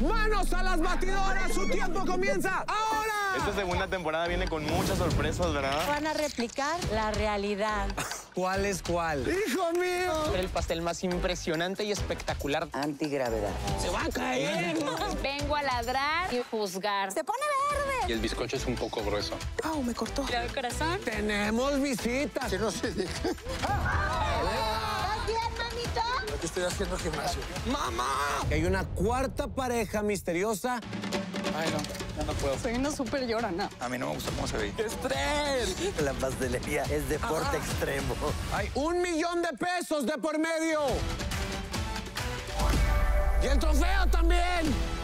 ¡Manos a las batidoras! ¡Su tiempo comienza ahora! Esta segunda temporada viene con muchas sorpresas, ¿verdad? Van a replicar la realidad. ¿Cuál es cuál? ¡Hijo mío! El pastel más impresionante y espectacular. Antigravedad. ¡Se va a caer! Vengo a ladrar y juzgar. ¡Se pone verde! Y el bizcocho es un poco grueso. ¡Au, me cortó! ¿Le doy corazón? ¡Tenemos visitas! ¡Que no se deja! Yo estoy haciendo gimnasio. ¡Mamá! Hay una cuarta pareja misteriosa. Ay, no, no puedo. Soy una súper llorona. A mí no me gusta cómo se ve. ¡Qué estrés! La pastelería es deporte extremo. Hay $1,000,000 de pesos de por medio. ¡Y el trofeo también!